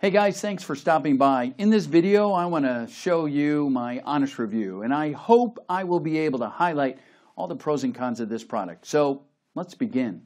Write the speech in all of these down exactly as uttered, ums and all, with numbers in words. Hey guys, thanks for stopping by. In this video, I want to show you my honest review, and I hope I will be able to highlight all the pros and cons of this product. So let's begin.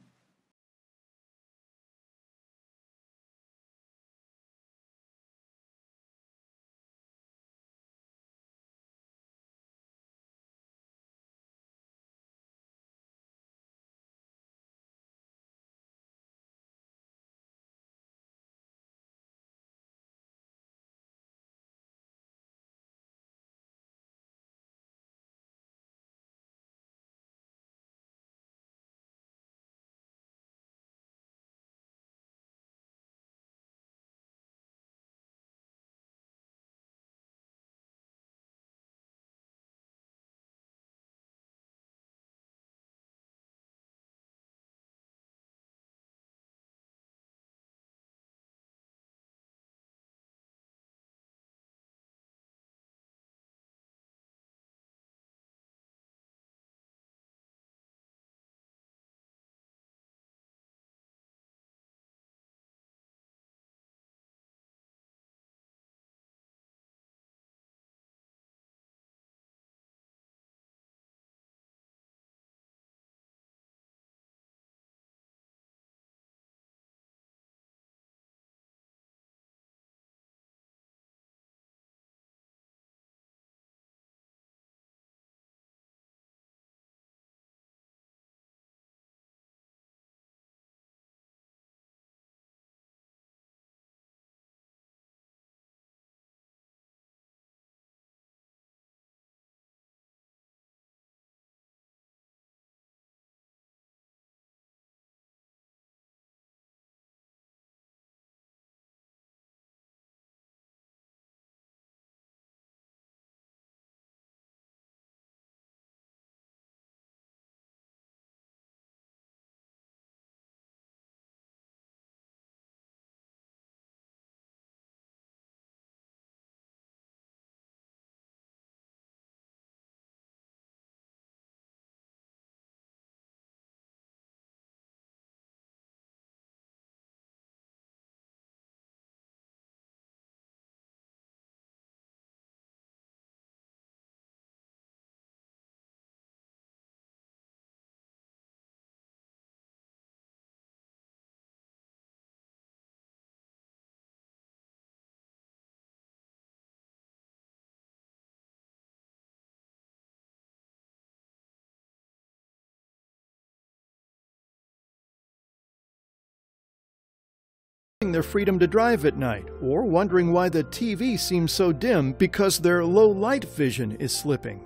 Their freedom to drive at night, or wondering why the T V seems so dim because their low light vision is slipping.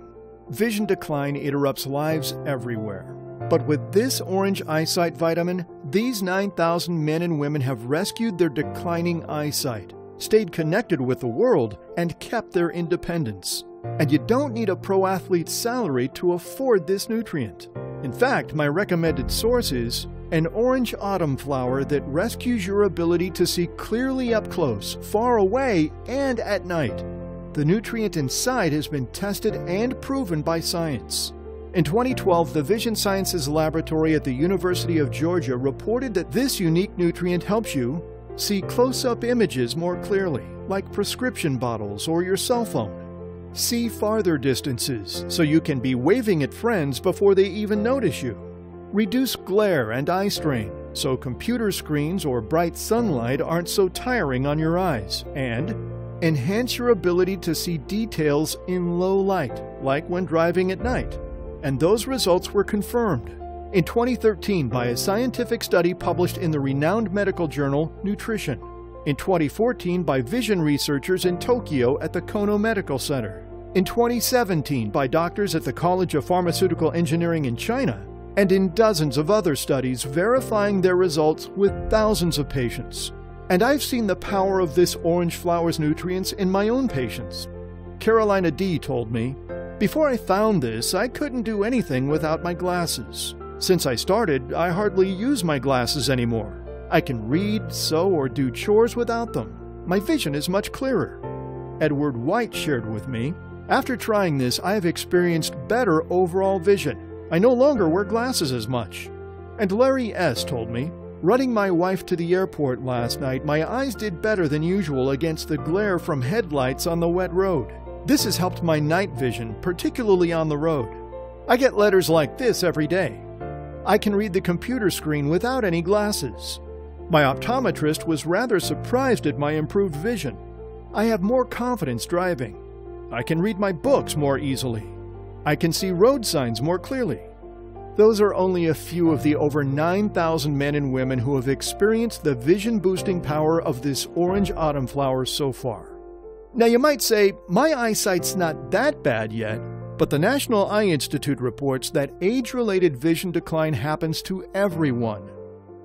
Vision decline interrupts lives everywhere. But with this orange eyesight vitamin, these nine thousand men and women have rescued their declining eyesight, stayed connected with the world, and kept their independence. And you don't need a pro athlete's salary to afford this nutrient. In fact, my recommended source is an orange autumn flower that rescues your ability to see clearly up close, far away, and at night. The nutrient inside has been tested and proven by science. In twenty twelve, the Vision Sciences Laboratory at the University of Georgia reported that this unique nutrient helps you see close-up images more clearly, like prescription bottles or your cell phone. See farther distances, so you can be waving at friends before they even notice you. Reduce glare and eye strain, so computer screens or bright sunlight aren't so tiring on your eyes. And enhance your ability to see details in low light, like when driving at night. And those results were confirmed in twenty thirteen by a scientific study published in the renowned medical journal Nutrition. In twenty fourteen by vision researchers in Tokyo at the Kono Medical Center. In twenty seventeen by doctors at the College of Pharmaceutical Engineering in China, and in dozens of other studies verifying their results with thousands of patients. And I've seen the power of this orange flower's nutrients in my own patients. Carolina D. told me, "Before I found this, I couldn't do anything without my glasses. Since I started, I hardly use my glasses anymore. I can read, sew, or do chores without them. My vision is much clearer." Edward White shared with me, "After trying this, I have experienced better overall vision. I no longer wear glasses as much." And Larry S. told me, Running my wife to the airport last night, my eyes did better than usual against the glare from headlights on the wet road. This has helped my night vision, particularly on the road. I get letters like this every day. I can read the computer screen without any glasses. My optometrist was rather surprised at my improved vision. I have more confidence driving. I can read my books more easily. I can see road signs more clearly. Those are only a few of the over nine thousand men and women who have experienced the vision-boosting power of this orange autumn flower so far. Now you might say, my eyesight's not that bad yet, but the National Eye Institute reports that age-related vision decline happens to everyone.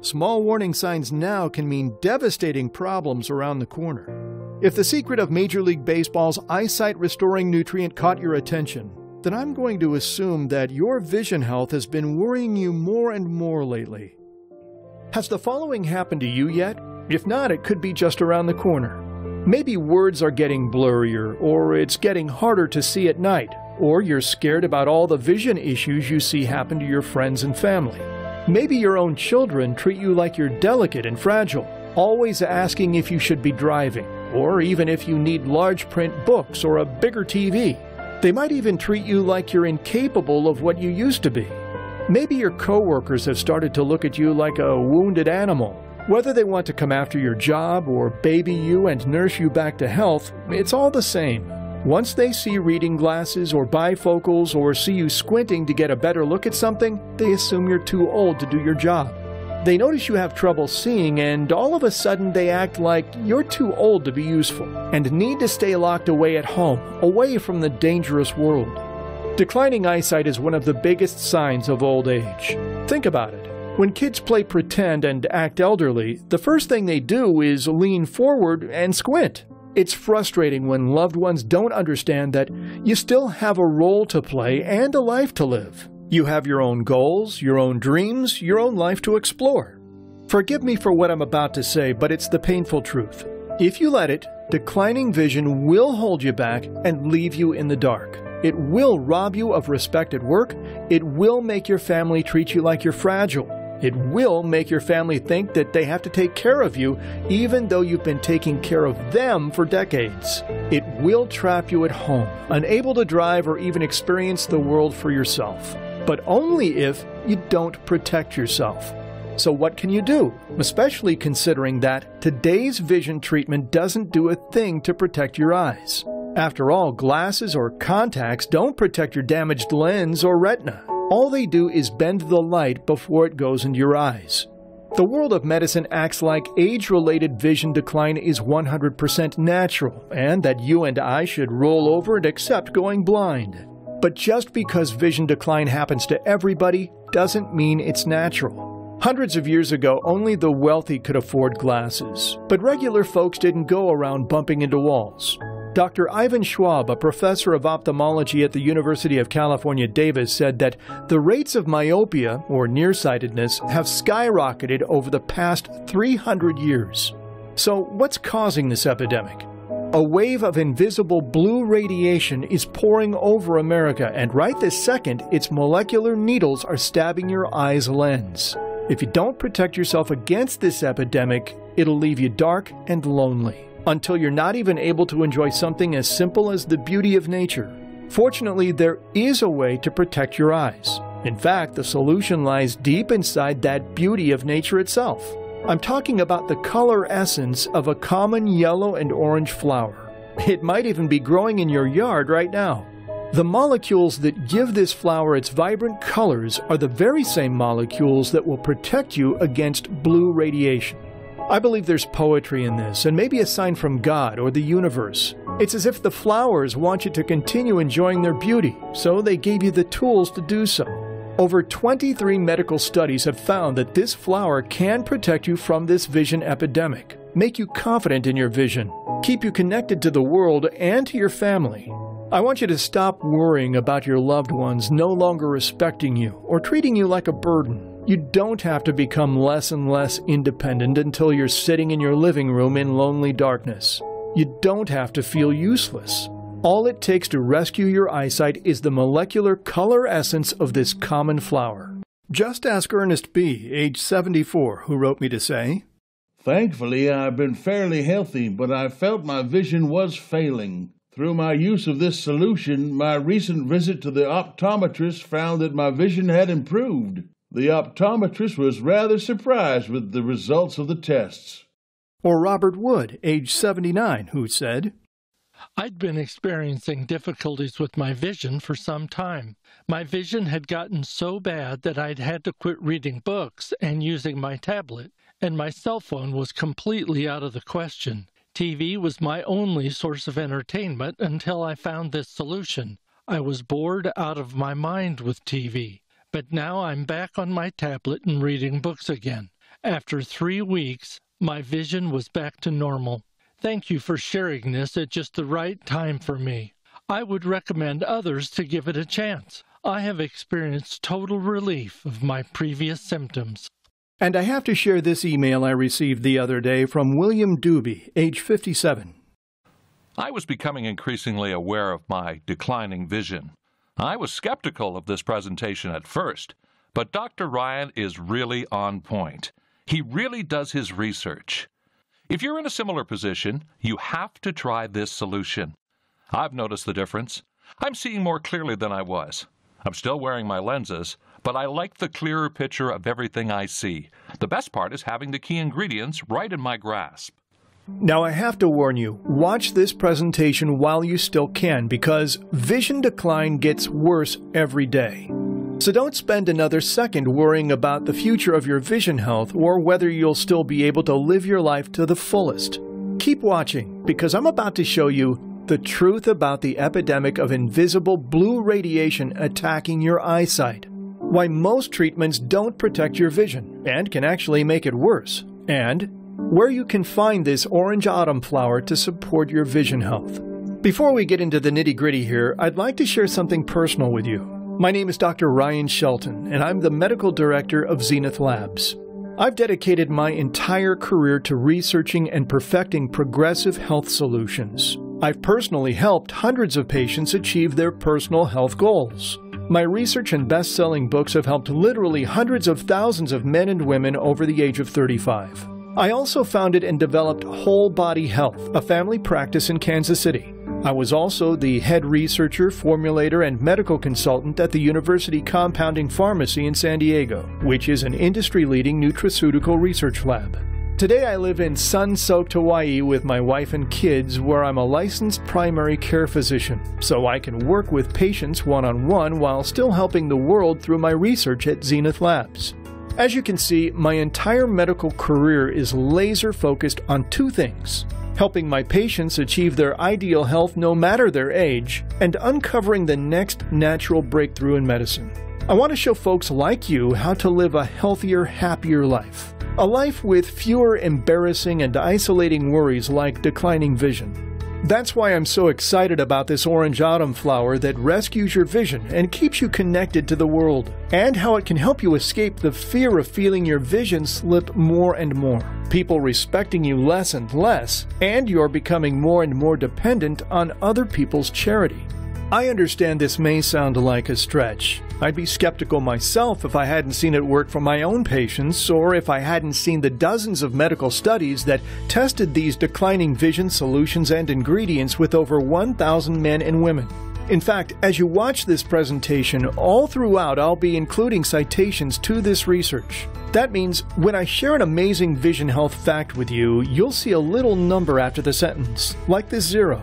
Small warning signs now can mean devastating problems around the corner. If the secret of Major League Baseball's eyesight-restoring nutrient caught your attention, then I'm going to assume that your vision health has been worrying you more and more lately. Has the following happened to you yet? If not, it could be just around the corner. Maybe words are getting blurrier, or it's getting harder to see at night, or you're scared about all the vision issues you see happen to your friends and family. Maybe your own children treat you like you're delicate and fragile, always asking if you should be driving, or even if you need large print books or a bigger T V. They might even treat you like you're incapable of what you used to be. Maybe your coworkers have started to look at you like a wounded animal. Whether they want to come after your job or baby you and nurse you back to health, it's all the same. Once they see reading glasses or bifocals or see you squinting to get a better look at something, they assume you're too old to do your job. They notice you have trouble seeing and all of a sudden they act like you're too old to be useful and need to stay locked away at home, away from the dangerous world. Declining eyesight is one of the biggest signs of old age. Think about it. When kids play pretend and act elderly, the first thing they do is lean forward and squint. It's frustrating when loved ones don't understand that you still have a role to play and a life to live. You have your own goals, your own dreams, your own life to explore. Forgive me for what I'm about to say, but it's the painful truth. If you let it, declining vision will hold you back and leave you in the dark. It will rob you of respect at work. It will make your family treat you like you're fragile. It will make your family think that they have to take care of you, even though you've been taking care of them for decades. It will trap you at home, unable to drive or even experience the world for yourself. But only if you don't protect yourself. So what can you do? Especially considering that today's vision treatment doesn't do a thing to protect your eyes. After all, glasses or contacts don't protect your damaged lens or retina. All they do is bend the light before it goes into your eyes. The world of medicine acts like age-related vision decline is one hundred percent natural and that you and I should roll over and accept going blind. But just because vision decline happens to everybody doesn't mean it's natural. Hundreds of years ago, only the wealthy could afford glasses, but regular folks didn't go around bumping into walls. Doctor Ivan Schwab, a professor of ophthalmology at the University of California, Davis, said that the rates of myopia, or nearsightedness, have skyrocketed over the past three hundred years. So what's causing this epidemic? A wave of invisible blue radiation is pouring over America, and right this second, its molecular needles are stabbing your eye's lens. If you don't protect yourself against this epidemic, it'll leave you dark and lonely, until you're not even able to enjoy something as simple as the beauty of nature. Fortunately, there is a way to protect your eyes. In fact, the solution lies deep inside that beauty of nature itself. I'm talking about the color essence of a common yellow and orange flower. It might even be growing in your yard right now. The molecules that give this flower its vibrant colors are the very same molecules that will protect you against blue radiation. I believe there's poetry in this, and maybe a sign from God or the universe. It's as if the flowers want you to continue enjoying their beauty, so they gave you the tools to do so. Over twenty-three medical studies have found that this flower can protect you from this vision epidemic, make you confident in your vision, keep you connected to the world and to your family. I want you to stop worrying about your loved ones no longer respecting you or treating you like a burden. You don't have to become less and less independent until you're sitting in your living room in lonely darkness. You don't have to feel useless. All it takes to rescue your eyesight is the molecular color essence of this common flower. Just ask Ernest B., age seventy-four, who wrote me to say, "Thankfully, I've been fairly healthy, but I felt my vision was failing. Through my use of this solution, my recent visit to the optometrist found that my vision had improved. The optometrist was rather surprised with the results of the tests." Or Robert Wood, age seventy-nine, who said, "I'd been experiencing difficulties with my vision for some time. My vision had gotten so bad that I'd had to quit reading books and using my tablet, and my cell phone was completely out of the question. T V was my only source of entertainment until I found this solution. I was bored out of my mind with T V, but now I'm back on my tablet and reading books again. After three weeks, my vision was back to normal. Thank you for sharing this at just the right time for me. I would recommend others to give it a chance. I have experienced total relief of my previous symptoms." And I have to share this email I received the other day from William Doobie, age fifty-seven. "I was becoming increasingly aware of my declining vision. I was skeptical of this presentation at first, but Doctor Ryan is really on point. He really does his research. If you're in a similar position, you have to try this solution. I've noticed the difference. I'm seeing more clearly than I was. I'm still wearing my lenses, but I like the clearer picture of everything I see. The best part is having the key ingredients right in my grasp." Now I have to warn you, watch this presentation while you still can, because vision decline gets worse every day. So don't spend another second worrying about the future of your vision health or whether you'll still be able to live your life to the fullest. Keep watching, because I'm about to show you the truth about the epidemic of invisible blue radiation attacking your eyesight, why most treatments don't protect your vision and can actually make it worse, and where you can find this orange autumn flower to support your vision health. Before we get into the nitty-gritty here, I'd like to share something personal with you. My name is Doctor Ryan Shelton, and I'm the medical director of Zenith Labs. I've dedicated my entire career to researching and perfecting progressive health solutions. I've personally helped hundreds of patients achieve their personal health goals. My research and best-selling books have helped literally hundreds of thousands of men and women over the age of thirty-five. I also founded and developed Whole Body Health, a family practice in Kansas City. I was also the head researcher, formulator, and medical consultant at the University Compounding Pharmacy in San Diego, which is an industry-leading nutraceutical research lab. Today I live in sun-soaked Hawaii with my wife and kids, where I'm a licensed primary care physician, so I can work with patients one-on-one while still helping the world through my research at Zenith Labs. As you can see, my entire medical career is laser-focused on two things: helping my patients achieve their ideal health no matter their age, and uncovering the next natural breakthrough in medicine. I want to show folks like you how to live a healthier, happier life. A life with fewer embarrassing and isolating worries like declining vision. That's why I'm so excited about this orange autumn flower that rescues your vision and keeps you connected to the world, and how it can help you escape the fear of feeling your vision slip more and more, people respecting you less and less, and you're becoming more and more dependent on other people's charity. I understand this may sound like a stretch. I'd be skeptical myself if I hadn't seen it work for my own patients, or if I hadn't seen the dozens of medical studies that tested these declining vision solutions and ingredients with over one thousand men and women. In fact, as you watch this presentation, all throughout I'll be including citations to this research. That means when I share an amazing vision health fact with you, you'll see a little number after the sentence, like this zero.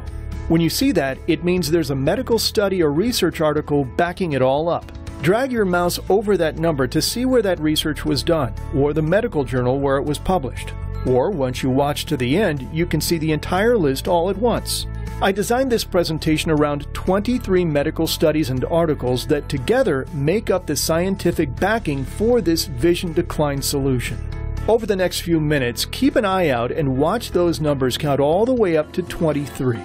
When you see that, it means there's a medical study or research article backing it all up. Drag your mouse over that number to see where that research was done, or the medical journal where it was published. Or, once you watch to the end, you can see the entire list all at once. I designed this presentation around twenty-three medical studies and articles that together make up the scientific backing for this vision decline solution. Over the next few minutes, keep an eye out and watch those numbers count all the way up to twenty-three.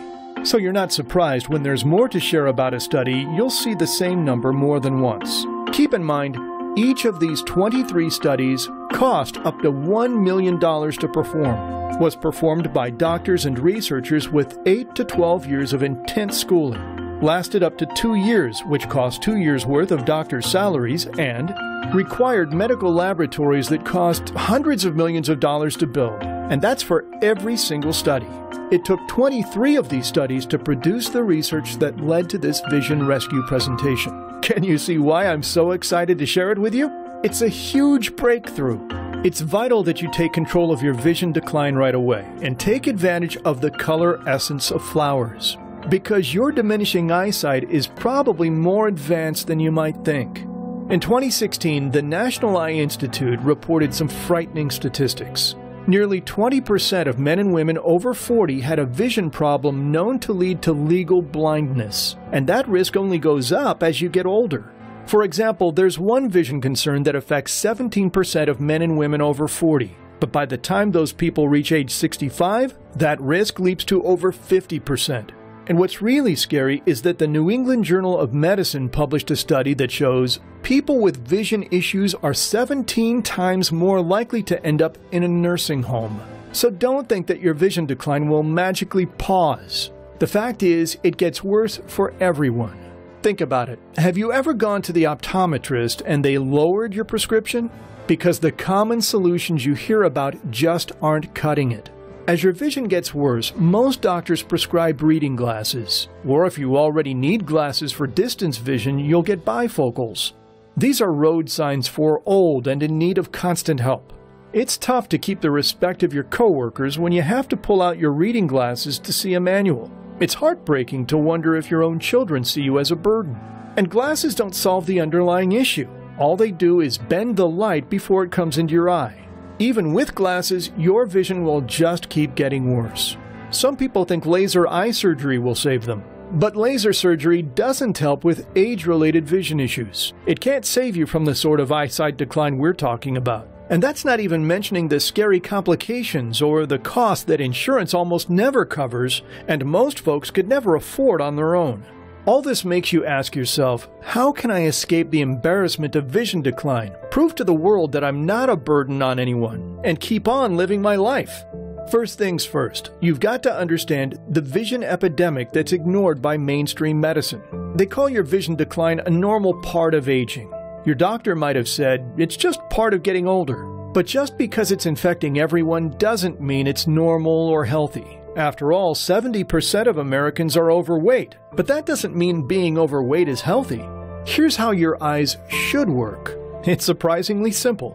So you're not surprised when there's more to share about a study, you'll see the same number more than once. Keep in mind, each of these twenty-three studies cost up to one million dollars to perform, was performed by doctors and researchers with eight to twelve years of intense schooling, lasted up to two years, which cost two years' worth of doctors' salaries, and required medical laboratories that cost hundreds of millions of dollars to build, and that's for every single study. It took twenty-three of these studies to produce the research that led to this Vision Rescue presentation. Can you see why I'm so excited to share it with you? It's a huge breakthrough. It's vital that you take control of your vision decline right away and take advantage of the color essence of flowers, because your diminishing eyesight is probably more advanced than you might think. In twenty sixteen, the National Eye Institute reported some frightening statistics. Nearly twenty percent of men and women over forty had a vision problem known to lead to legal blindness, and that risk only goes up as you get older. For example, there's one vision concern that affects seventeen percent of men and women over forty, but by the time those people reach age sixty-five, that risk leaps to over fifty percent. And what's really scary is that the New England Journal of Medicine published a study that shows people with vision issues are seventeen times more likely to end up in a nursing home. So don't think that your vision decline will magically pause. The fact is, it gets worse for everyone. Think about it. Have you ever gone to the optometrist and they lowered your prescription? Because the common solutions you hear about just aren't cutting it. As your vision gets worse, most doctors prescribe reading glasses, or if you already need glasses for distance vision, you'll get bifocals. These are road signs for old and in need of constant help. It's tough to keep the respect of your coworkers when you have to pull out your reading glasses to see a manual. It's heartbreaking to wonder if your own children see you as a burden. And glasses don't solve the underlying issue. All they do is bend the light before it comes into your eye. Even with glasses, your vision will just keep getting worse. Some people think laser eye surgery will save them, but laser surgery doesn't help with age-related vision issues. It can't save you from the sort of eyesight decline we're talking about. And that's not even mentioning the scary complications or the cost that insurance almost never covers and most folks could never afford on their own. All this makes you ask yourself, how can I escape the embarrassment of vision decline, prove to the world that I'm not a burden on anyone, and keep on living my life? First things first, you've got to understand the vision epidemic that's ignored by mainstream medicine. They call your vision decline a normal part of aging. Your doctor might have said, it's just part of getting older. But just because it's infecting everyone doesn't mean it's normal or healthy. After all, seventy percent of Americans are overweight, but that doesn't mean being overweight is healthy. Here's how your eyes should work. It's surprisingly simple.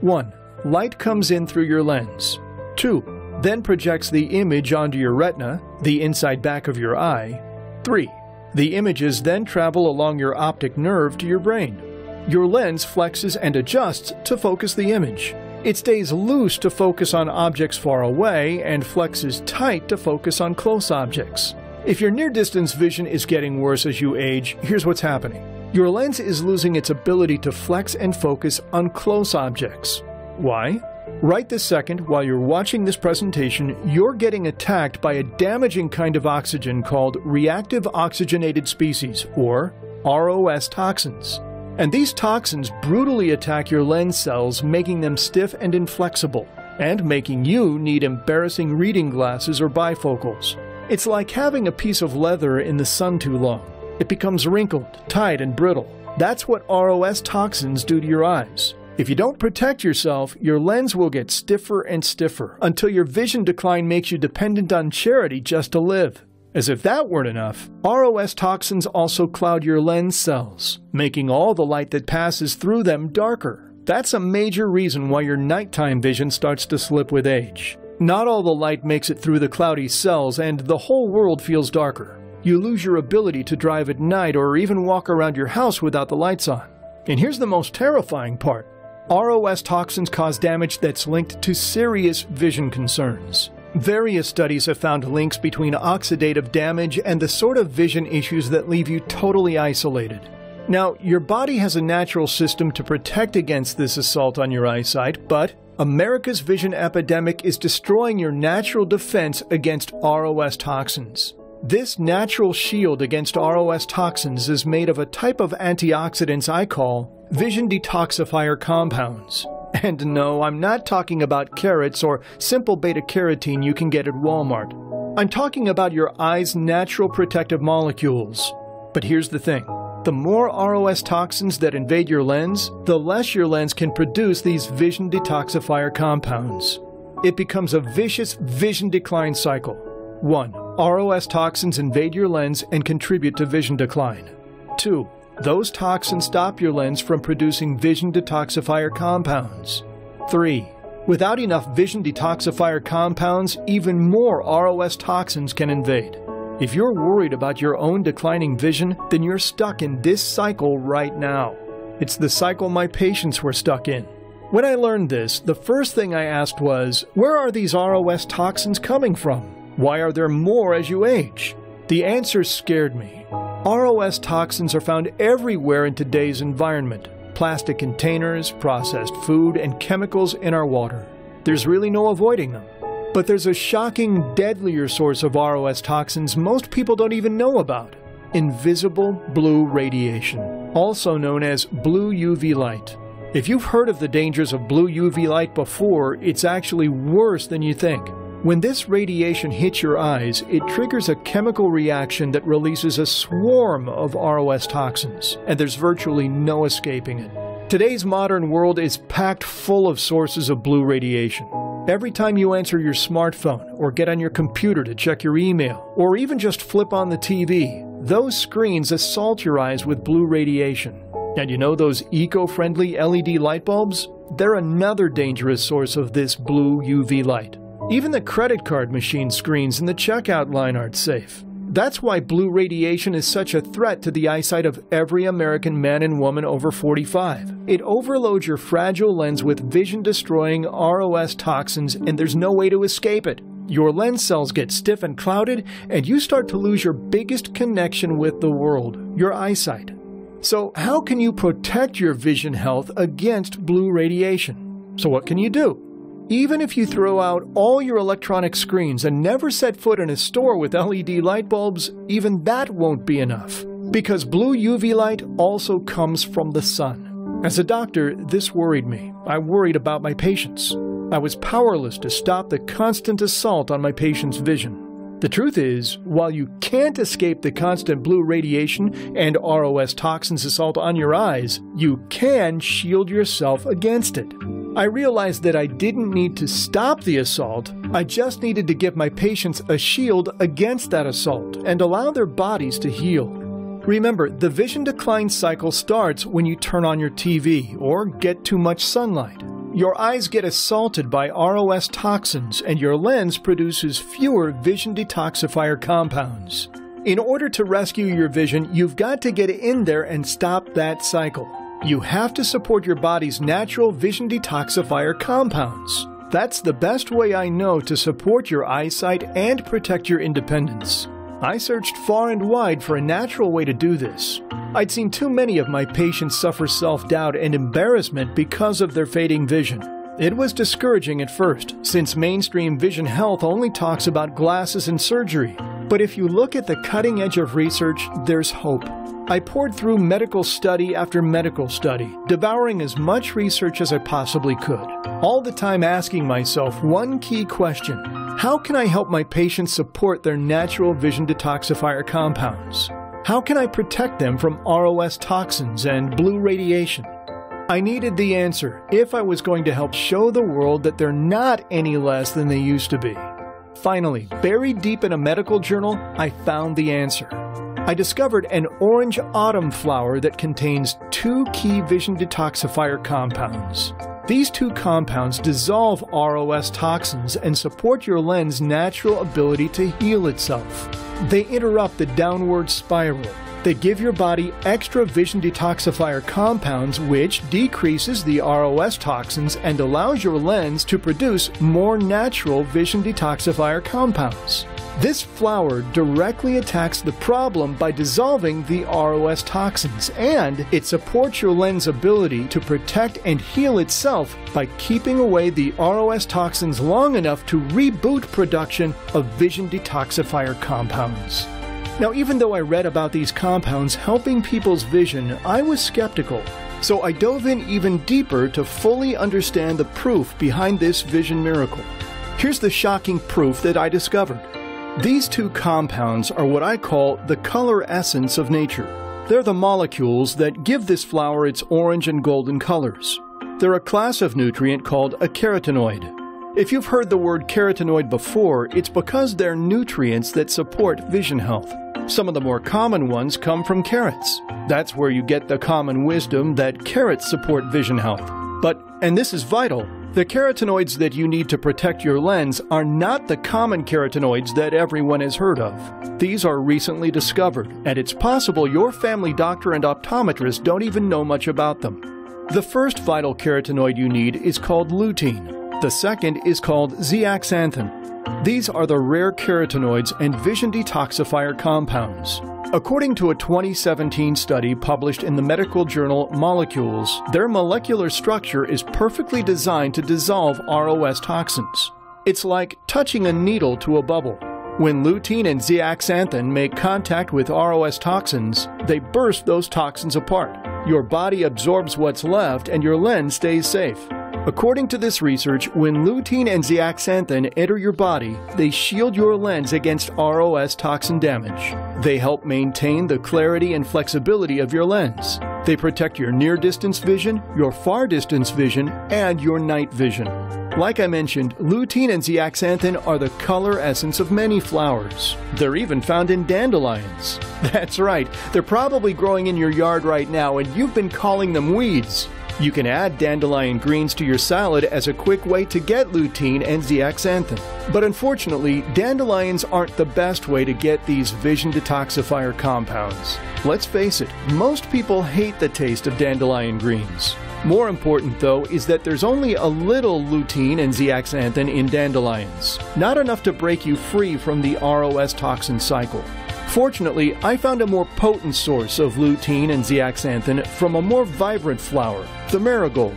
one. Light comes in through your lens. two. Then projects the image onto your retina, the inside back of your eye. three. The images then travel along your optic nerve to your brain. Your lens flexes and adjusts to focus the image. It stays loose to focus on objects far away and flexes tight to focus on close objects. If your near-distance vision is getting worse as you age, here's what's happening. Your lens is losing its ability to flex and focus on close objects. Why? Right this second, while you're watching this presentation, you're getting attacked by a damaging kind of oxygen called reactive oxygenated species, or R O S toxins. And these toxins brutally attack your lens cells, making them stiff and inflexible, and making you need embarrassing reading glasses or bifocals. It's like having a piece of leather in the sun too long. It becomes wrinkled, tight, and brittle. That's what R O S toxins do to your eyes. If you don't protect yourself, your lens will get stiffer and stiffer, until your vision decline makes you dependent on charity just to live. As if that weren't enough, R O S toxins also cloud your lens cells, making all the light that passes through them darker. That's a major reason why your nighttime vision starts to slip with age. Not all the light makes it through the cloudy cells, and the whole world feels darker. You lose your ability to drive at night or even walk around your house without the lights on. And here's the most terrifying part. R O S toxins cause damage that's linked to serious vision concerns. Various studies have found links between oxidative damage and the sort of vision issues that leave you totally isolated. Now, your body has a natural system to protect against this assault on your eyesight, but America's vision epidemic is destroying your natural defense against R O S toxins. This natural shield against R O S toxins is made of a type of antioxidants I call vision detoxifier compounds. And no, I'm not talking about carrots or simple beta-carotene you can get at Walmart. I'm talking about your eye's natural protective molecules. But here's the thing. The more R O S toxins that invade your lens, the less your lens can produce these vision detoxifier compounds. It becomes a vicious vision decline cycle. one. R O S toxins invade your lens and contribute to vision decline. two. Those toxins stop your lens from producing vision detoxifier compounds. three. Without enough vision detoxifier compounds, even more R O S toxins can invade. If you're worried about your own declining vision, then you're stuck in this cycle right now. It's the cycle my patients were stuck in. When I learned this, the first thing I asked was, where are these R O S toxins coming from? Why are there more as you age? The answer scared me. R O S toxins are found everywhere in today's environment. Plastic containers, processed food, and chemicals in our water. There's really no avoiding them. But there's a shocking, deadlier source of R O S toxins most people don't even know about. Invisible blue radiation, also known as blue U V light. If you've heard of the dangers of blue U V light before, it's actually worse than you think. When this radiation hits your eyes, it triggers a chemical reaction that releases a swarm of R O S toxins, and there's virtually no escaping it. Today's modern world is packed full of sources of blue radiation. Every time you answer your smartphone or get on your computer to check your email or even just flip on the T V, those screens assault your eyes with blue radiation. And you know those eco-friendly L E D light bulbs? They're another dangerous source of this blue U V light. Even the credit card machine screens in the checkout line aren't safe. That's why blue radiation is such a threat to the eyesight of every American man and woman over forty-five. It overloads your fragile lens with vision-destroying R O S toxins, and there's no way to escape it. Your lens cells get stiff and clouded, and you start to lose your biggest connection with the world, your eyesight. So how can you protect your vision health against blue radiation? So what can you do? Even if you throw out all your electronic screens and never set foot in a store with L E D light bulbs, even that won't be enough. Because blue U V light also comes from the sun. As a doctor, this worried me. I worried about my patients. I was powerless to stop the constant assault on my patients' vision. The truth is, while you can't escape the constant blue radiation and R O S toxins assault on your eyes, you can shield yourself against it. I realized that I didn't need to stop the assault, I just needed to give my patients a shield against that assault and allow their bodies to heal. Remember, the vision decline cycle starts when you turn on your T V or get too much sunlight. Your eyes get assaulted by R O S toxins and your lens produces fewer vision detoxifier compounds. In order to rescue your vision, you've got to get in there and stop that cycle. You have to support your body's natural vision detoxifier compounds. That's the best way I know to support your eyesight and protect your independence. I searched far and wide for a natural way to do this. I'd seen too many of my patients suffer self-doubt and embarrassment because of their fading vision. It was discouraging at first, since mainstream vision health only talks about glasses and surgery. But if you look at the cutting edge of research, there's hope. I poured through medical study after medical study, devouring as much research as I possibly could, all the time asking myself one key question: how can I help my patients support their natural vision detoxifier compounds? How can I protect them from R O S toxins and blue radiation? I needed the answer if I was going to help show the world that they're not any less than they used to be. Finally, buried deep in a medical journal, I found the answer. I discovered an orange autumn flower that contains two key vision detoxifier compounds. These two compounds dissolve R O S toxins and support your lens' natural ability to heal itself. They interrupt the downward spiral. They give your body extra vision detoxifier compounds, which decreases the R O S toxins and allows your lens to produce more natural vision detoxifier compounds. This flower directly attacks the problem by dissolving the R O S toxins, and it supports your lens' ability to protect and heal itself by keeping away the R O S toxins long enough to reboot production of vision detoxifier compounds. Now, even though I read about these compounds helping people's vision, I was skeptical. So I dove in even deeper to fully understand the proof behind this vision miracle. Here's the shocking proof that I discovered. These two compounds are what I call the color essence of nature. They're the molecules that give this flower its orange and golden colors. They're a class of nutrient called a carotenoid. If you've heard the word carotenoid before, it's because they're nutrients that support vision health. Some of the more common ones come from carrots. That's where you get the common wisdom that carrots support vision health. But, and this is vital, the carotenoids that you need to protect your lens are not the common carotenoids that everyone has heard of. These are recently discovered, and it's possible your family doctor and optometrist don't even know much about them. The first vital carotenoid you need is called lutein. The second is called zeaxanthin. These are the rare carotenoids and vision detoxifier compounds. According to a twenty seventeen study published in the medical journal Molecules, their molecular structure is perfectly designed to dissolve R O S toxins. It's like touching a needle to a bubble. When lutein and zeaxanthin make contact with R O S toxins, they burst those toxins apart. Your body absorbs what's left and your lens stays safe. According to this research, when lutein and zeaxanthin enter your body, they shield your lens against R O S toxin damage. They help maintain the clarity and flexibility of your lens. They protect your near-distance vision, your far-distance vision, and your night vision. Like I mentioned, lutein and zeaxanthin are the color essence of many flowers. They're even found in dandelions. That's right, they're probably growing in your yard right now and you've been calling them weeds. You can add dandelion greens to your salad as a quick way to get lutein and zeaxanthin. But unfortunately, dandelions aren't the best way to get these vision detoxifier compounds. Let's face it, most people hate the taste of dandelion greens. More important, though, is that there's only a little lutein and zeaxanthin in dandelions, not enough to break you free from the R O S toxin cycle. Fortunately, I found a more potent source of lutein and zeaxanthin from a more vibrant flower, the marigold.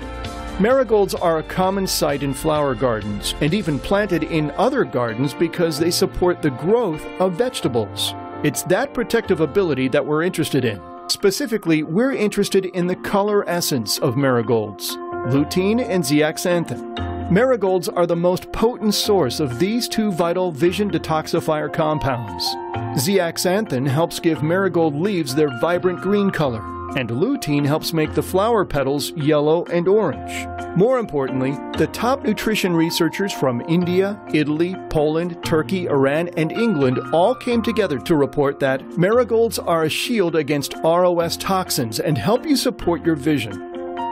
Marigolds are a common sight in flower gardens and even planted in other gardens because they support the growth of vegetables. It's that protective ability that we're interested in. Specifically, we're interested in the color essence of marigolds, lutein and zeaxanthin. Marigolds are the most potent source of these two vital vision detoxifier compounds. Zeaxanthin helps give marigold leaves their vibrant green color, and lutein helps make the flower petals yellow and orange. More importantly, the top nutrition researchers from India, Italy, Poland, Turkey, Iran, and England all came together to report that marigolds are a shield against R O S toxins and help you support your vision.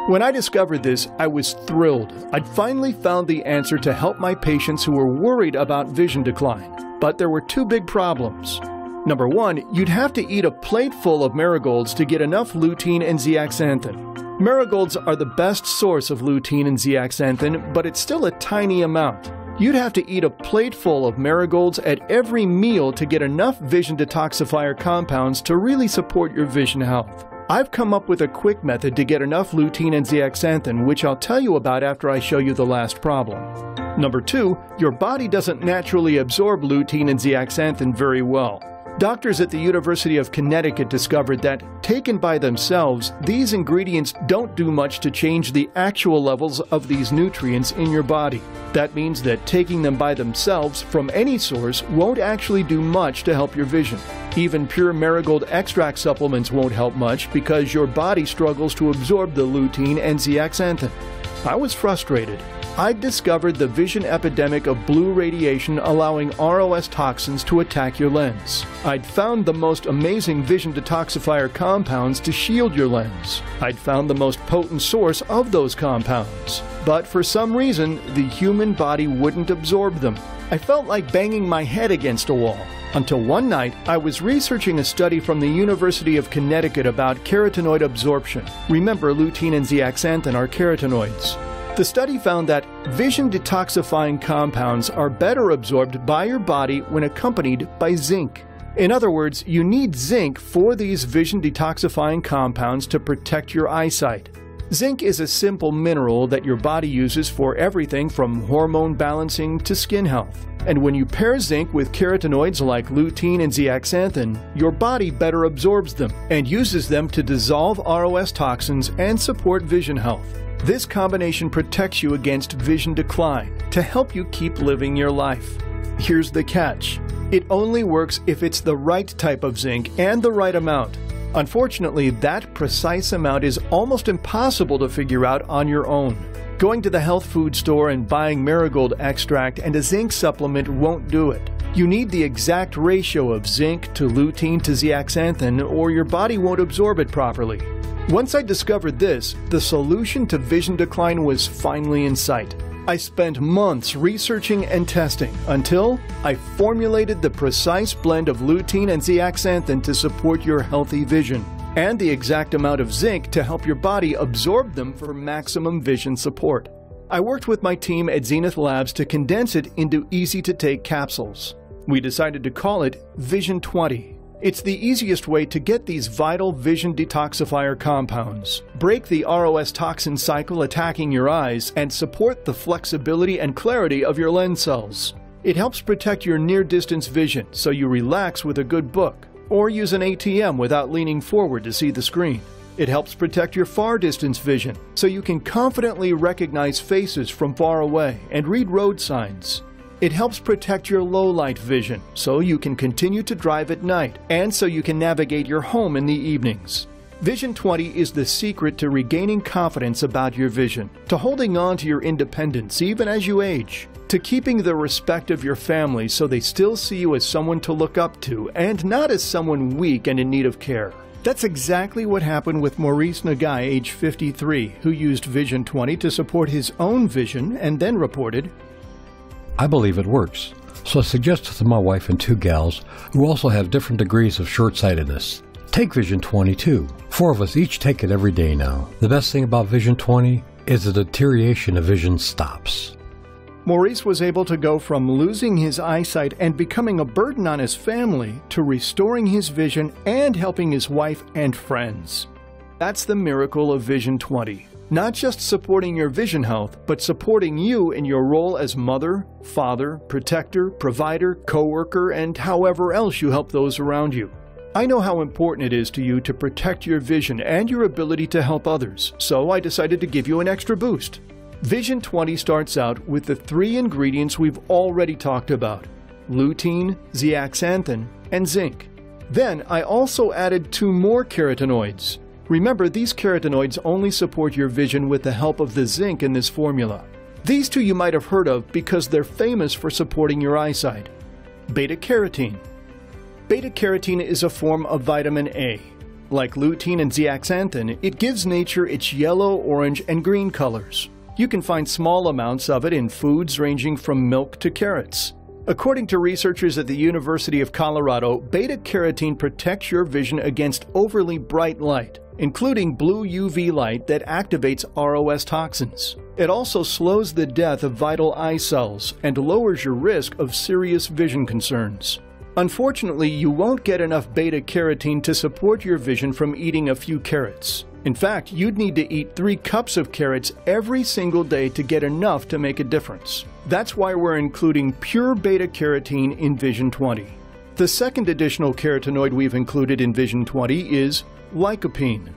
When I discovered this, I was thrilled. I'd finally found the answer to help my patients who were worried about vision decline. But there were two big problems. Number one, you'd have to eat a plateful of marigolds to get enough lutein and zeaxanthin. Marigolds are the best source of lutein and zeaxanthin, but it's still a tiny amount. You'd have to eat a plateful of marigolds at every meal to get enough vision detoxifier compounds to really support your vision health. I've come up with a quick method to get enough lutein and zeaxanthin, which I'll tell you about after I show you the last problem. Number two, your body doesn't naturally absorb lutein and zeaxanthin very well. Doctors at the University of Connecticut discovered that, taken by themselves, these ingredients don't do much to change the actual levels of these nutrients in your body. That means that taking them by themselves from any source won't actually do much to help your vision. Even pure marigold extract supplements won't help much because your body struggles to absorb the lutein and zeaxanthin. I was frustrated. I'd discovered the vision epidemic of blue radiation allowing R O S toxins to attack your lens. I'd found the most amazing vision detoxifier compounds to shield your lens. I'd found the most potent source of those compounds. But for some reason, the human body wouldn't absorb them. I felt like banging my head against a wall. Until one night, I was researching a study from the University of Connecticut about carotenoid absorption. Remember, lutein and zeaxanthin are carotenoids. The study found that vision detoxifying compounds are better absorbed by your body when accompanied by zinc. In other words, you need zinc for these vision detoxifying compounds to protect your eyesight. Zinc is a simple mineral that your body uses for everything from hormone balancing to skin health. And when you pair zinc with carotenoids like lutein and zeaxanthin, your body better absorbs them and uses them to dissolve R O S toxins and support vision health. This combination protects you against vision decline to help you keep living your life. Here's the catch. It only works if it's the right type of zinc and the right amount. Unfortunately, that precise amount is almost impossible to figure out on your own. Going to the health food store and buying marigold extract and a zinc supplement won't do it. You need the exact ratio of zinc to lutein to zeaxanthin, or your body won't absorb it properly. Once I discovered this, the solution to vision decline was finally in sight. I spent months researching and testing until I formulated the precise blend of lutein and zeaxanthin to support your healthy vision, and the exact amount of zinc to help your body absorb them for maximum vision support. I worked with my team at Zenith Labs to condense it into easy-to-take capsules. We decided to call it Vision twenty. It's the easiest way to get these vital vision detoxifier compounds, break the R O S toxin cycle attacking your eyes, and support the flexibility and clarity of your lens cells. It helps protect your near-distance vision so you relax with a good book, or use an A T M without leaning forward to see the screen. It helps protect your far-distance vision so you can confidently recognize faces from far away and read road signs. It helps protect your low-light vision so you can continue to drive at night and so you can navigate your home in the evenings. Vision twenty is the secret to regaining confidence about your vision, to holding on to your independence even as you age, to keeping the respect of your family so they still see you as someone to look up to and not as someone weak and in need of care. That's exactly what happened with Maurice Nagai, age fifty-three, who used Vision twenty to support his own vision and then reported, "I believe it works, so I suggested to my wife and two gals who also have different degrees of short-sightedness, take Vision twenty too. Four of us each take it every day now. The best thing about Vision twenty is the deterioration of vision stops." Maurice was able to go from losing his eyesight and becoming a burden on his family to restoring his vision and helping his wife and friends. That's the miracle of Vision twenty. Not just supporting your vision health, but supporting you in your role as mother, father, protector, provider, coworker, and however else you help those around you. I know how important it is to you to protect your vision and your ability to help others, so I decided to give you an extra boost. Vision twenty starts out with the three ingredients we've already talked about: lutein, zeaxanthin, and zinc. Then I also added two more carotenoids. Remember, these carotenoids only support your vision with the help of the zinc in this formula. These two you might have heard of because they're famous for supporting your eyesight. Beta-carotene. Beta-carotene is a form of vitamin A. Like lutein and zeaxanthin, it gives nature its yellow, orange, and green colors. You can find small amounts of it in foods ranging from milk to carrots. According to researchers at the University of Colorado, beta-carotene protects your vision against overly bright light, including blue U V light that activates R O S toxins. It also slows the death of vital eye cells and lowers your risk of serious vision concerns. Unfortunately, you won't get enough beta-carotene to support your vision from eating a few carrots. In fact, you'd need to eat three cups of carrots every single day to get enough to make a difference. That's why we're including pure beta-carotene in Vision twenty. The second additional carotenoid we've included in Vision twenty is lycopene.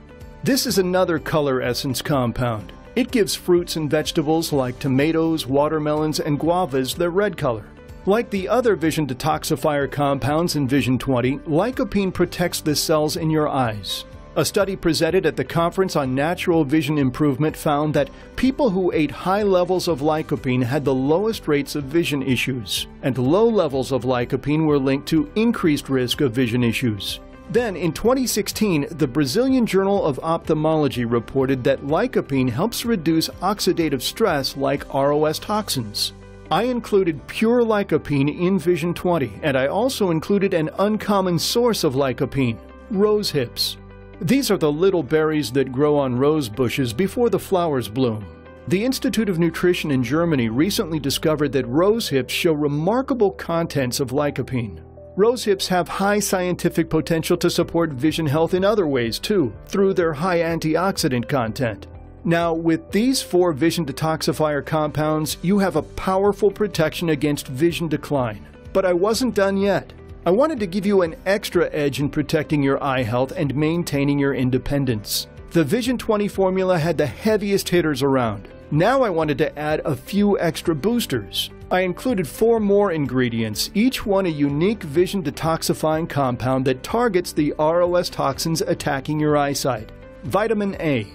This is another color essence compound. It gives fruits and vegetables like tomatoes, watermelons, and guavas their red color. Like the other vision detoxifier compounds in Vision twenty, lycopene protects the cells in your eyes. A study presented at the Conference on Natural Vision Improvement found that people who ate high levels of lycopene had the lowest rates of vision issues, and low levels of lycopene were linked to increased risk of vision issues. Then, in twenty sixteen, the Brazilian Journal of Ophthalmology reported that lycopene helps reduce oxidative stress like R O S toxins. I included pure lycopene in Vision twenty, and I also included an uncommon source of lycopene, rose hips. These are the little berries that grow on rose bushes before the flowers bloom. The Institute of Nutrition in Germany recently discovered that rose hips show remarkable contents of lycopene. Rose hips have high scientific potential to support vision health in other ways too, through their high antioxidant content. Now, with these four vision detoxifier compounds, you have a powerful protection against vision decline. But I wasn't done yet. I wanted to give you an extra edge in protecting your eye health and maintaining your independence. The Vision twenty formula had the heaviest hitters around. Now I wanted to add a few extra boosters. I included four more ingredients, each one a unique vision detoxifying compound that targets the R O S toxins attacking your eyesight. Vitamin A.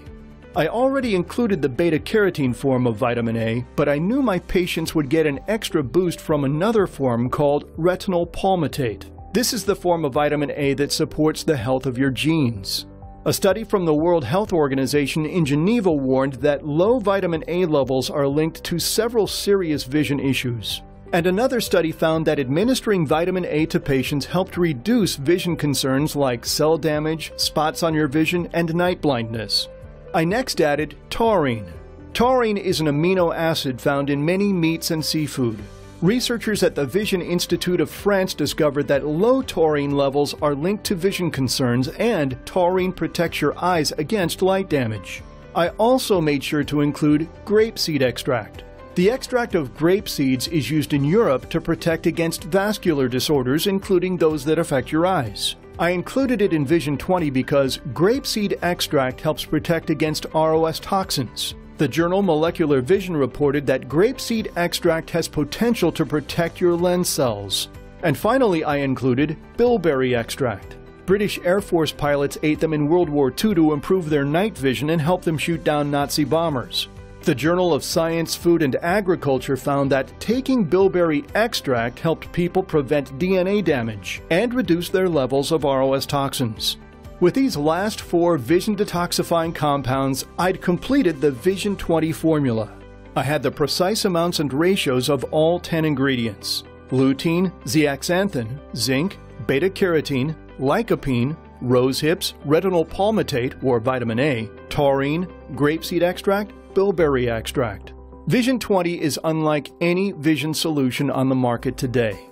I already included the beta-carotene form of vitamin A, but I knew my patients would get an extra boost from another form called retinol palmitate. This is the form of vitamin A that supports the health of your genes. A study from the World Health Organization in Geneva warned that low vitamin A levels are linked to several serious vision issues. And another study found that administering vitamin A to patients helped reduce vision concerns like cell damage, spots on your vision, and night blindness. I next added taurine. Taurine is an amino acid found in many meats and seafood. Researchers at the Vision Institute of France discovered that low taurine levels are linked to vision concerns, and taurine protects your eyes against light damage. I also made sure to include grape seed extract. The extract of grape seeds is used in Europe to protect against vascular disorders, including those that affect your eyes. I included it in Vision twenty because grape seed extract helps protect against R O S toxins. The journal Molecular Vision reported that grape seed extract has potential to protect your lens cells. And finally, I included bilberry extract. British Air Force pilots ate them in World War Two to improve their night vision and help them shoot down Nazi bombers. The Journal of Science, Food and Agriculture found that taking bilberry extract helped people prevent D N A damage and reduce their levels of R O S toxins. With these last four vision detoxifying compounds, I'd completed the Vision twenty formula. I had the precise amounts and ratios of all ten ingredients: lutein, zeaxanthin, zinc, beta-carotene, lycopene, rose hips, retinol palmitate or vitamin A, taurine, grape seed extract, bilberry extract. Vision twenty is unlike any vision solution on the market today.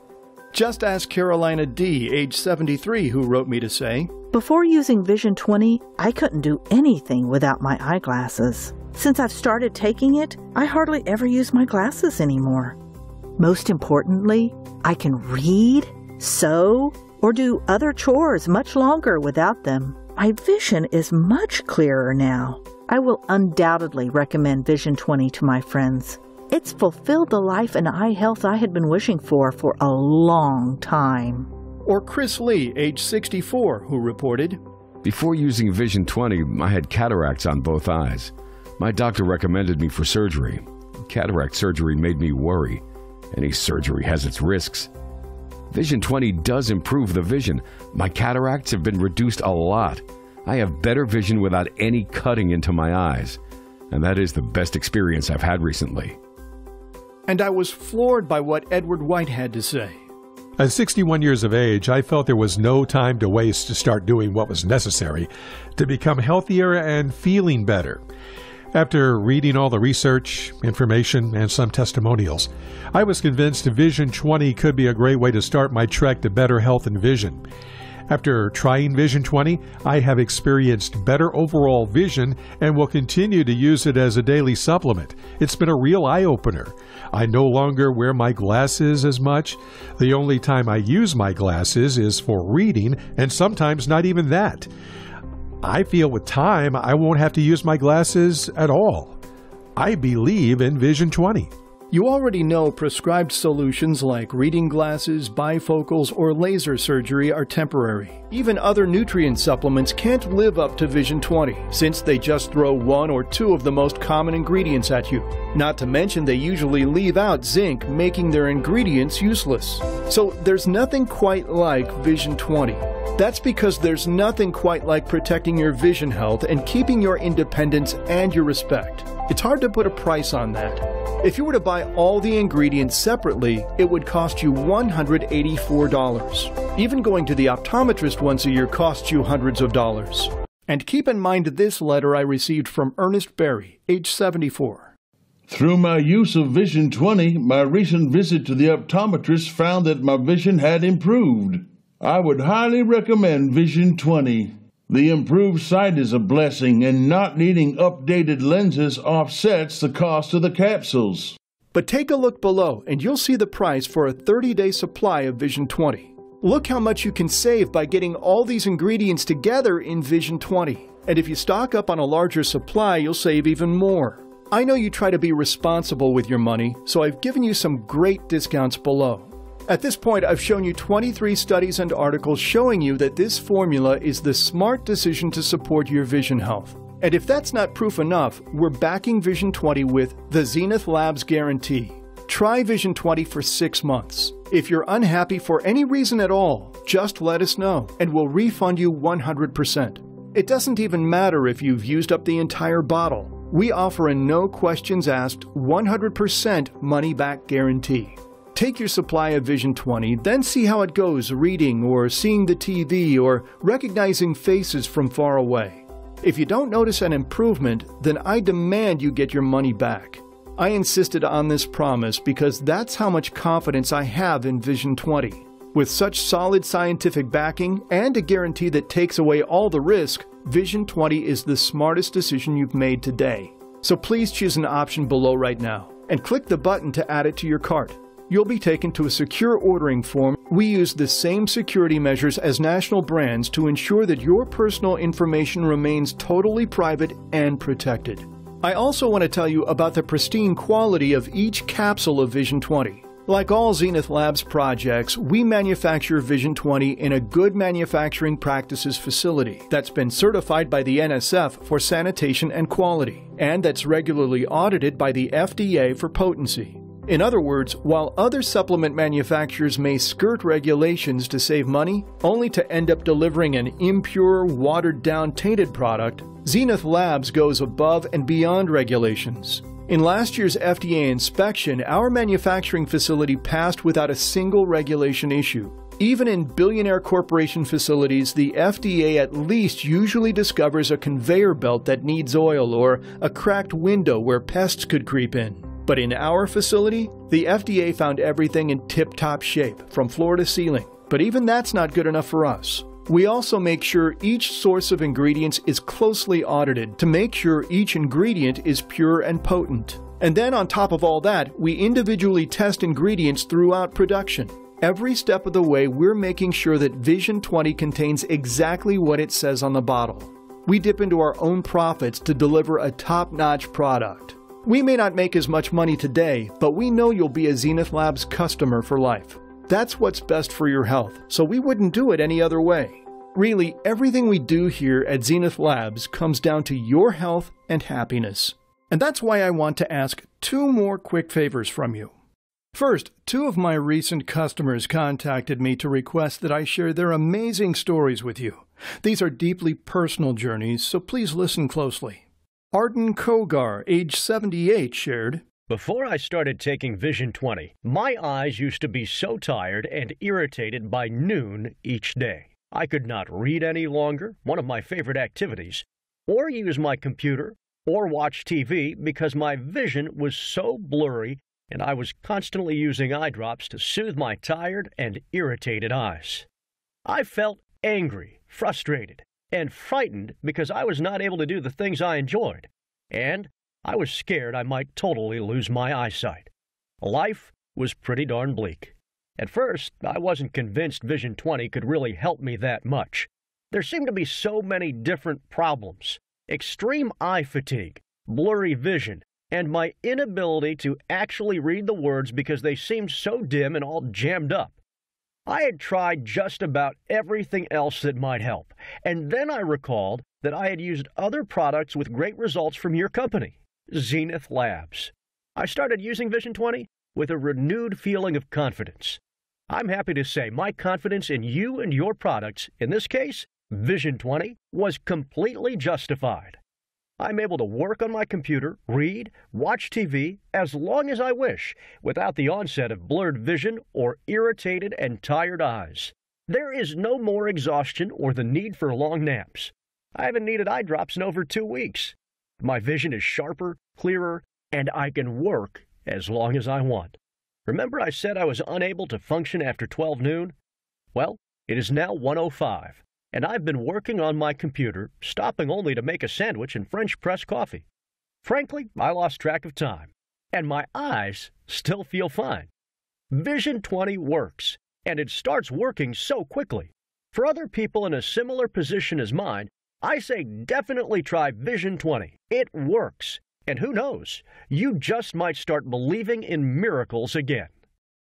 Just ask Carolina D, age seventy-three, who wrote me to say, "Before using Vision twenty, I couldn't do anything without my eyeglasses. Since I've started taking it, I hardly ever use my glasses anymore. Most importantly, I can read, sew, or do other chores much longer without them. My vision is much clearer now. I will undoubtedly recommend Vision twenty to my friends. It's fulfilled the life and eye health I had been wishing for for a long time." Or Chris Lee, age sixty-four, who reported, "Before using Vision twenty, I had cataracts on both eyes. My doctor recommended me for surgery. Cataract surgery made me worry. Any surgery has its risks. Vision twenty does improve the vision. My cataracts have been reduced a lot. I have better vision without any cutting into my eyes. And that is the best experience I've had recently." And I was floored by what Edward White had to say. "At sixty-one years of age, I felt there was no time to waste to start doing what was necessary to become healthier and feeling better. After reading all the research, information, and some testimonials, I was convinced Vision twenty could be a great way to start my trek to better health and vision. After trying Vision twenty, I have experienced better overall vision and will continue to use it as a daily supplement. It's been a real eye-opener. I no longer wear my glasses as much. The only time I use my glasses is for reading, and sometimes not even that. I feel with time I won't have to use my glasses at all. I believe in Vision twenty. You already know prescribed solutions like reading glasses, bifocals, or laser surgery are temporary. Even other nutrient supplements can't live up to Vision twenty, since they just throw one or two of the most common ingredients at you. Not to mention they usually leave out zinc, making their ingredients useless. So there's nothing quite like Vision twenty. That's because there's nothing quite like protecting your vision health and keeping your independence and your respect. It's hard to put a price on that. If you were to buy all the ingredients separately, it would cost you one hundred eighty-four dollars. Even going to the optometrist once a year costs you hundreds of dollars. And keep in mind this letter I received from Ernest Berry, age seventy-four. "Through my use of Vision twenty, my recent visit to the optometrist found that my vision had improved. I would highly recommend Vision twenty. The improved sight is a blessing, and not needing updated lenses offsets the cost of the capsules." But take a look below, and you'll see the price for a thirty-day supply of Vision twenty. Look how much you can save by getting all these ingredients together in Vision twenty. And if you stock up on a larger supply, you'll save even more. I know you try to be responsible with your money, so I've given you some great discounts below. At this point, I've shown you twenty-three studies and articles showing you that this formula is the smart decision to support your vision health. And if that's not proof enough, we're backing Vision twenty with the Zenith Labs guarantee. Try Vision twenty for six months. If you're unhappy for any reason at all, just let us know, and we'll refund you one hundred percent. It doesn't even matter if you've used up the entire bottle. We offer a no questions asked one hundred percent money back guarantee. Take your supply of Vision twenty, then see how it goes reading or seeing the T V or recognizing faces from far away. If you don't notice an improvement, then I demand you get your money back. I insisted on this promise because that's how much confidence I have in Vision twenty. With such solid scientific backing and a guarantee that takes away all the risk, Vision twenty is the smartest decision you've made today. So please choose an option below right now and click the button to add it to your cart. You'll be taken to a secure ordering form. We use the same security measures as national brands to ensure that your personal information remains totally private and protected. I also want to tell you about the pristine quality of each capsule of Vision twenty. Like all Zenith Labs projects, we manufacture Vision twenty in a good manufacturing practices facility that's been certified by the N S F for sanitation and quality, and that's regularly audited by the F D A for potency. In other words, while other supplement manufacturers may skirt regulations to save money, only to end up delivering an impure, watered-down, tainted product, Zenith Labs goes above and beyond regulations. In last year's F D A inspection, our manufacturing facility passed without a single regulation issue. Even in billionaire corporation facilities, the F D A at least usually discovers a conveyor belt that needs oil or a cracked window where pests could creep in. But in our facility, the F D A found everything in tip-top shape, from floor to ceiling. But even that's not good enough for us. We also make sure each source of ingredients is closely audited to make sure each ingredient is pure and potent. And then on top of all that, we individually test ingredients throughout production. Every step of the way, we're making sure that Vision twenty contains exactly what it says on the bottle. We dip into our own profits to deliver a top-notch product. We may not make as much money today, but we know you'll be a Zenith Labs customer for life. That's what's best for your health, so we wouldn't do it any other way. Really, everything we do here at Zenith Labs comes down to your health and happiness. And that's why I want to ask two more quick favors from you. First, two of my recent customers contacted me to request that I share their amazing stories with you. These are deeply personal journeys, so please listen closely. Arden Kogar, age seventy-eight, shared, "Before I started taking Vision twenty, my eyes used to be so tired and irritated by noon each day. I could not read any longer, one of my favorite activities, or use my computer or watch T V because my vision was so blurry and I was constantly using eye drops to soothe my tired and irritated eyes. I felt angry, frustrated, and frightened because I was not able to do the things I enjoyed, and I was scared I might totally lose my eyesight. Life was pretty darn bleak. At first, I wasn't convinced Vision twenty could really help me that much. There seemed to be so many different problems: extreme eye fatigue, blurry vision, and my inability to actually read the words because they seemed so dim and all jammed up. I had tried just about everything else that might help, and then I recalled that I had used other products with great results from your company, Zenith Labs. I started using Vision twenty with a renewed feeling of confidence. I'm happy to say my confidence in you and your products, in this case, Vision twenty, was completely justified. I'm able to work on my computer, read, watch T V as long as I wish without the onset of blurred vision or irritated and tired eyes. There is no more exhaustion or the need for long naps. I haven't needed eye drops in over two weeks. My vision is sharper, clearer, and I can work as long as I want. Remember I said I was unable to function after twelve noon? Well, it is now one oh five. And I've been working on my computer, stopping only to make a sandwich and French press coffee. Frankly, I lost track of time, and my eyes still feel fine. Vision twenty works, and it starts working so quickly. For other people in a similar position as mine, I say definitely try Vision twenty. It works, And who knows, you just might start believing in miracles again.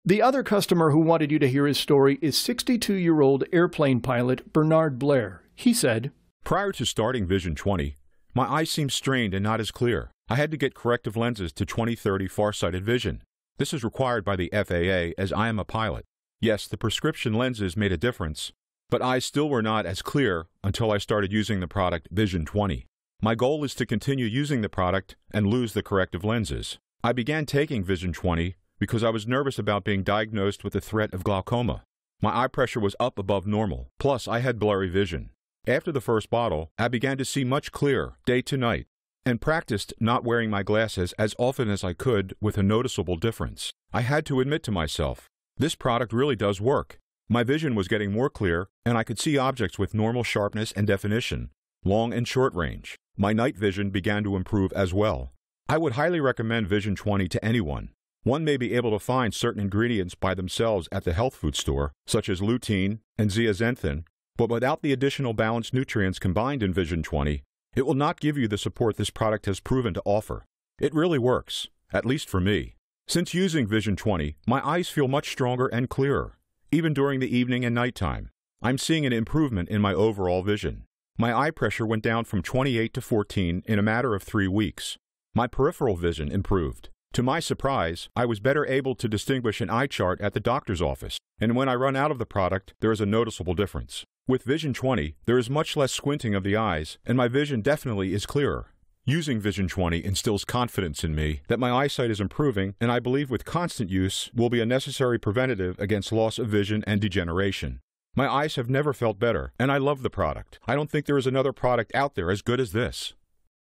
The other customer who wanted you to hear his story is sixty-two-year-old airplane pilot Bernard Blair. He said, "Prior to starting Vision twenty, my eyes seemed strained and not as clear. I had to get corrective lenses to twenty thirty farsighted vision. This is required by the F A A as I am a pilot. Yes, the prescription lenses made a difference, but eyes still were not as clear until I started using the product Vision twenty. My goal is to continue using the product and lose the corrective lenses. I began taking Vision twenty because I was nervous about being diagnosed with the threat of glaucoma. My eye pressure was up above normal, plus I had blurry vision. After the first bottle, I began to see much clearer, day to night, and practiced not wearing my glasses as often as I could with a noticeable difference. I had to admit to myself, this product really does work. My vision was getting more clear, and I could see objects with normal sharpness and definition, long and short range. My night vision began to improve as well. I would highly recommend Vision twenty to anyone. One may be able to find certain ingredients by themselves at the health food store, such as lutein and zeaxanthin, but without the additional balanced nutrients combined in Vision twenty, it will not give you the support this product has proven to offer. It really works, at least for me. Since using Vision twenty, my eyes feel much stronger and clearer, even during the evening and nighttime. I'm seeing an improvement in my overall vision. My eye pressure went down from twenty-eight to fourteen in a matter of three weeks. My peripheral vision improved. To my surprise, I was better able to distinguish an eye chart at the doctor's office, and when I run out of the product, there is a noticeable difference. With Vision twenty, there is much less squinting of the eyes, and my vision definitely is clearer. Using Vision twenty instills confidence in me that my eyesight is improving, and I believe with constant use will be a necessary preventative against loss of vision and degeneration. My eyes have never felt better, and I love the product. I don't think there is another product out there as good as this."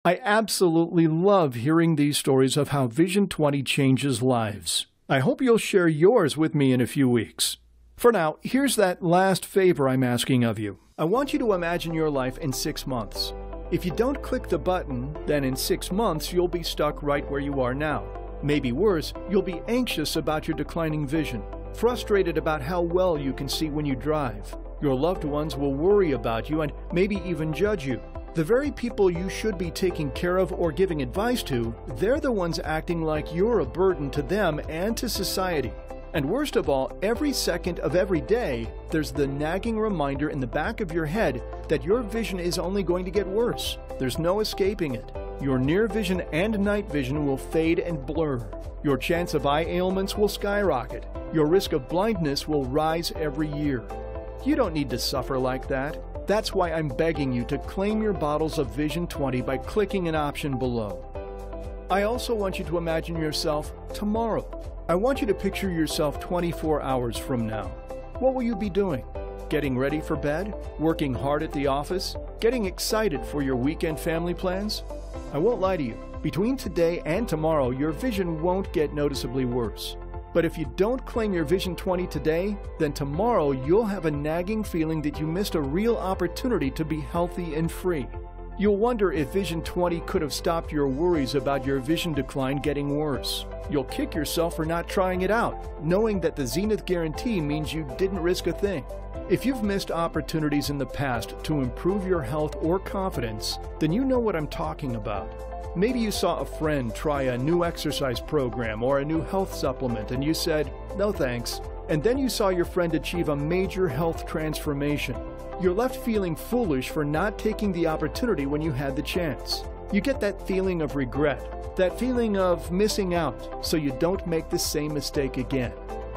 I absolutely love hearing these stories of how Vision twenty changes lives. I hope you'll share yours with me in a few weeks. For now, here's that last favor I'm asking of you. I want you to imagine your life in six months. If you don't click the button, then in six months you'll be stuck right where you are now. Maybe worse, you'll be anxious about your declining vision, frustrated about how well you can see when you drive. Your loved ones will worry about you and maybe even judge you. The very people you should be taking care of or giving advice to, they're the ones acting like you're a burden to them and to society. And worst of all, every second of every day, there's the nagging reminder in the back of your head that your vision is only going to get worse. There's no escaping it. Your near vision and night vision will fade and blur. Your chance of eye ailments will skyrocket. Your risk of blindness will rise every year. You don't need to suffer like that. That's why I'm begging you to claim your bottles of Vision twenty by clicking an option below. I also want you to imagine yourself tomorrow. I want you to picture yourself twenty-four hours from now. What will you be doing? Getting ready for bed? Working hard at the office? Getting excited for your weekend family plans? I won't lie to you, between today and tomorrow, your vision won't get noticeably worse. But if you don't claim your Vision twenty today, then tomorrow you'll have a nagging feeling that you missed a real opportunity to be healthy and free. You'll wonder if Vision twenty could have stopped your worries about your vision decline getting worse. You'll kick yourself for not trying it out, knowing that the Zenith guarantee means you didn't risk a thing. If you've missed opportunities in the past to improve your health or confidence, then you know what I'm talking about. Maybe you saw a friend try a new exercise program or a new health supplement and you said, "No thanks." And then you saw your friend achieve a major health transformation. You're left feeling foolish for not taking the opportunity when you had the chance. You get that feeling of regret, that feeling of missing out, so you don't make the same mistake again.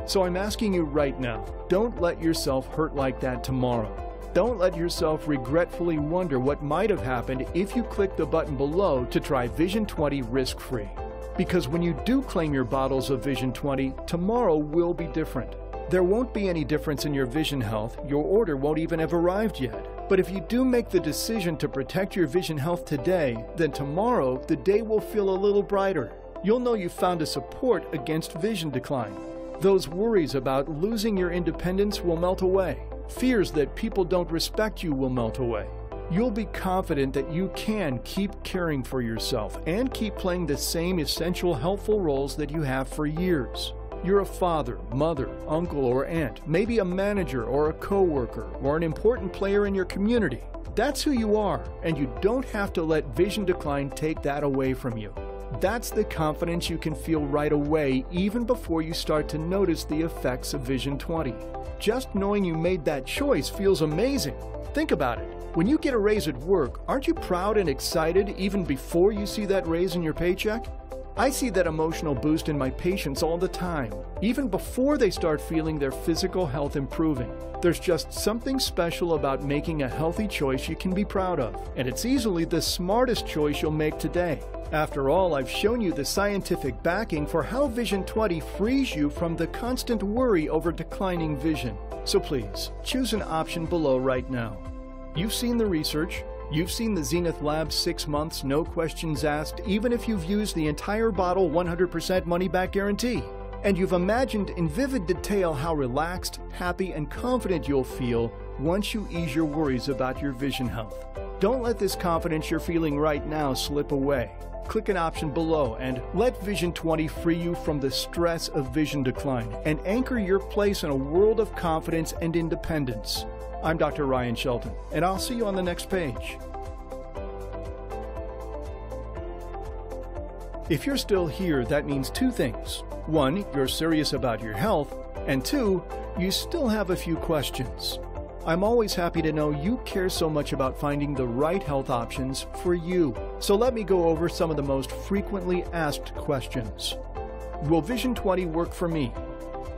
So I'm asking you right now, don't let yourself hurt like that tomorrow. Don't let yourself regretfully wonder what might have happened if you clicked the button below to try Vision twenty risk-free. Because when you do claim your bottles of Vision twenty, tomorrow will be different. There won't be any difference in your vision health, your order won't even have arrived yet. But if you do make the decision to protect your vision health today, then tomorrow the day will feel a little brighter. You'll know you found a support against vision decline. Those worries about losing your independence will melt away. Fears that people don't respect you will melt away. You'll be confident that you can keep caring for yourself and keep playing the same essential helpful roles that you have for years. You're a father, mother, uncle, or aunt, maybe a manager or a coworker, or an important player in your community. That's who you are, and you don't have to let vision decline take that away from you. That's the confidence you can feel right away, even before you start to notice the effects of Vision twenty. Just knowing you made that choice feels amazing. Think about it. When you get a raise at work, aren't you proud and excited even before you see that raise in your paycheck? I see that emotional boost in my patients all the time, even before they start feeling their physical health improving. There's just something special about making a healthy choice you can be proud of, and it's easily the smartest choice you'll make today. After all, I've shown you the scientific backing for how Vision twenty frees you from the constant worry over declining vision. So please, choose an option below right now. You've seen the research. You've seen the Zenith Labs six months, no questions asked, even if you've used the entire bottle, one hundred percent money-back guarantee. And you've imagined in vivid detail how relaxed, happy, and confident you'll feel once you ease your worries about your vision health. Don't let this confidence you're feeling right now slip away. Click an option below and let Vision twenty free you from the stress of vision decline and anchor your place in a world of confidence and independence. I'm Doctor Ryan Shelton, and I'll see you on the next page. If you're still here, that means two things. One, you're serious about your health, and two, you still have a few questions. I'm always happy to know you care so much about finding the right health options for you. So let me go over some of the most frequently asked questions. Will Vision twenty work for me?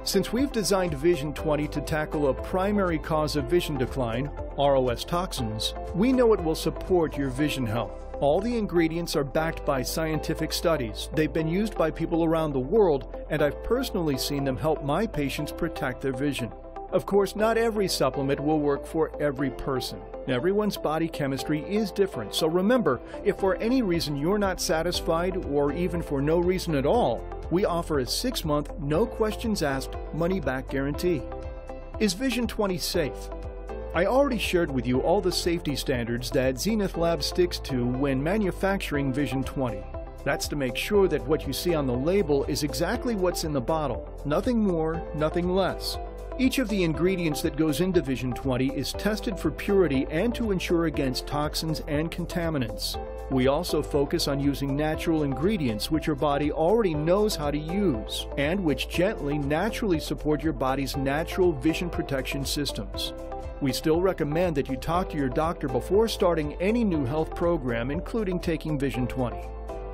Since we've designed Vision twenty to tackle a primary cause of vision decline, R O S toxins, we know it will support your vision health. All the ingredients are backed by scientific studies. They've been used by people around the world, and I've personally seen them help my patients protect their vision. Of course, not every supplement will work for every person. Everyone's body chemistry is different, so remember, if for any reason you're not satisfied, or even for no reason at all, we offer a six-month, no questions asked, money-back guarantee. Is Vision twenty safe? I already shared with you all the safety standards that Zenith Labs sticks to when manufacturing Vision twenty. That's to make sure that what you see on the label is exactly what's in the bottle. Nothing more, nothing less. Each of the ingredients that goes into Vision twenty is tested for purity and to ensure against toxins and contaminants. We also focus on using natural ingredients which your body already knows how to use and which gently, naturally support your body's natural vision protection systems. We still recommend that you talk to your doctor before starting any new health program, including taking Vision twenty.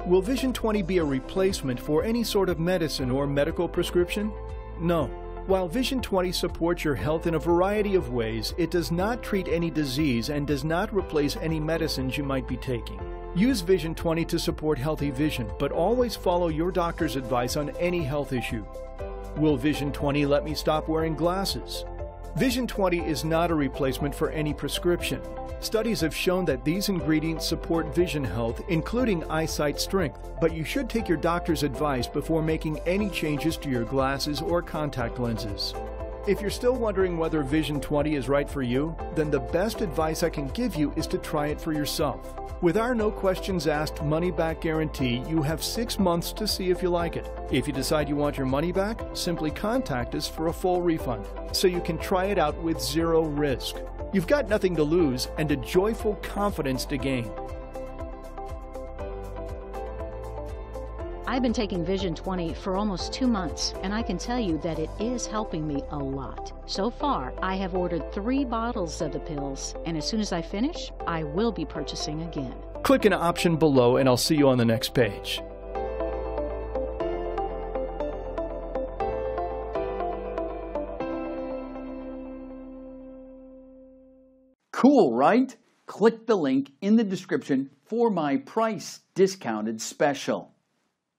Will Vision twenty be a replacement for any sort of medicine or medical prescription? No. While Vision twenty supports your health in a variety of ways, it does not treat any disease and does not replace any medicines you might be taking. Use Vision twenty to support healthy vision, but always follow your doctor's advice on any health issue. Will Vision twenty let me stop wearing glasses? Vision twenty is not a replacement for any prescription. Studies have shown that these ingredients support vision health, including eyesight strength, but you should take your doctor's advice before making any changes to your glasses or contact lenses. If you're still wondering whether Vision twenty is right for you, then the best advice I can give you is to try it for yourself. With our no questions asked money-back guarantee, you have six months to see if you like it. If you decide you want your money back, simply contact us for a full refund, so you can try it out with zero risk. You've got nothing to lose and a joyful confidence to gain. I've been taking Vision twenty for almost two months, and I can tell you that it is helping me a lot. So far, I have ordered three bottles of the pills, and as soon as I finish, I will be purchasing again. Click an option below, and I'll see you on the next page. Cool, right? Click the link in the description for my price discounted special.